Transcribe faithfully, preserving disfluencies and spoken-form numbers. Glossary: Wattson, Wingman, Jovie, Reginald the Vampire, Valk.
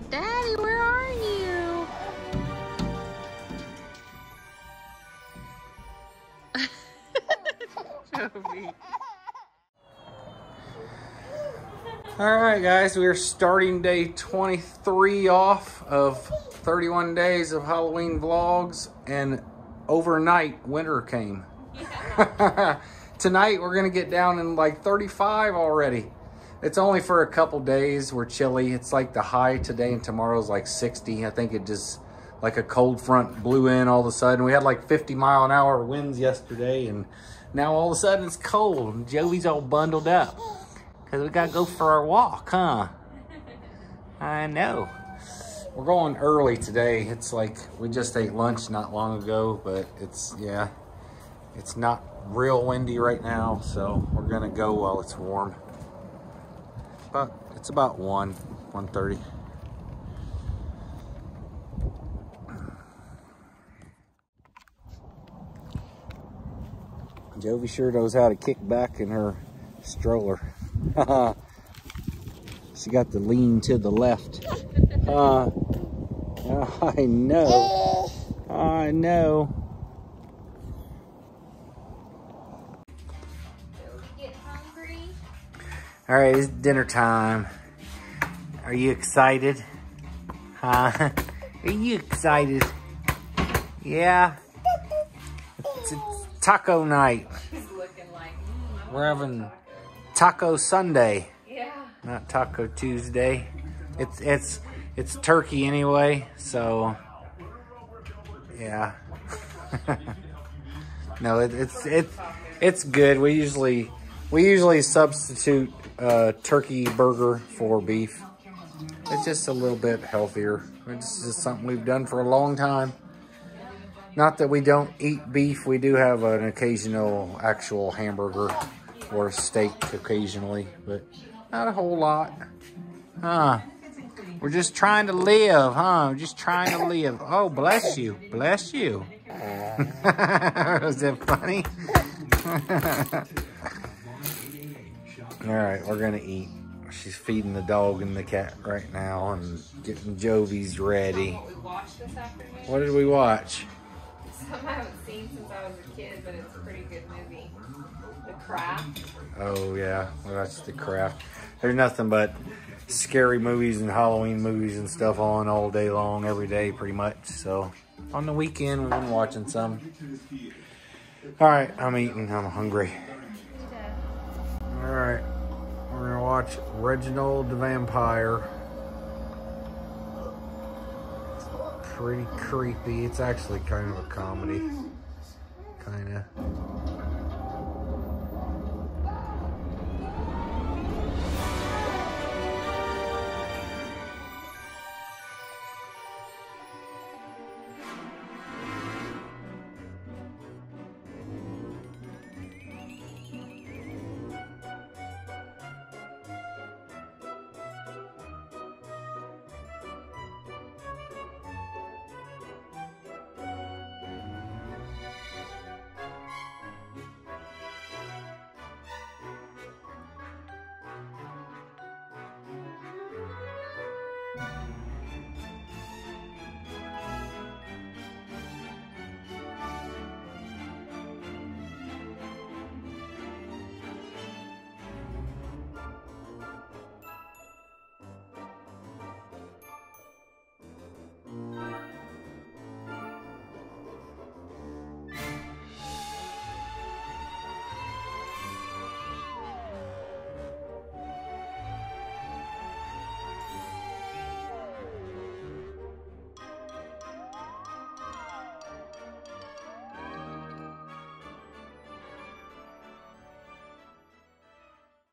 Hey, Daddy, where are you? Jovie. Alright guys, we are starting day twenty-three off of thirty-one days of Halloween vlogs, and overnight winter came. Yeah. Tonight we're going to get down in like thirty-five already. It's only for a couple days. We're chilly. It's like the high today and tomorrow's like sixty. I think it just like a cold front blew in all of a sudden. We had like fifty mile an hour winds yesterday, and now all of a sudden it's cold and Jovie's all bundled up. Cause we gotta go for our walk, huh? I know. We're going early today. It's like, we just ate lunch not long ago, but it's, yeah, it's not real windy right now. So we're gonna go while it's warm. But it's about one, one thirty. Jovie sure knows how to kick back in her stroller. She got the lean to the left. Uh, I know. I know. Get hungry. All right, it's dinner time. Are you excited? Huh? Are you excited? Yeah. It's a taco night. She's looking like mm, we're having Taco Sunday, yeah, not Taco Tuesday. It's it's it's turkey anyway, so yeah. No, it, it's it's it's good. We usually we usually substitute uh, turkey burger for beef. It's just a little bit healthier. It's just something we've done for a long time. Not that we don't eat beef. We do have an occasional actual hamburger or steak occasionally, but not a whole lot. Huh? We're just trying to live, huh? We're just trying to live. Oh, bless you. Bless you. Is that funny? All right, we're going to eat. She's feeding the dog and the cat right now and getting Jovie's ready. What did we watch? Something I haven't seen since I was a kid, but it's a pretty good movie. The Craft. Oh, yeah. Well, that's The Craft. There's nothing but scary movies and Halloween movies and stuff on all day long, every day pretty much. So, on the weekend, we've been watching some. All right. I'm eating. I'm hungry. All right. We're going to watch Reginald the Vampire. Pretty creepy. It's actually kind of a comedy. Kind of.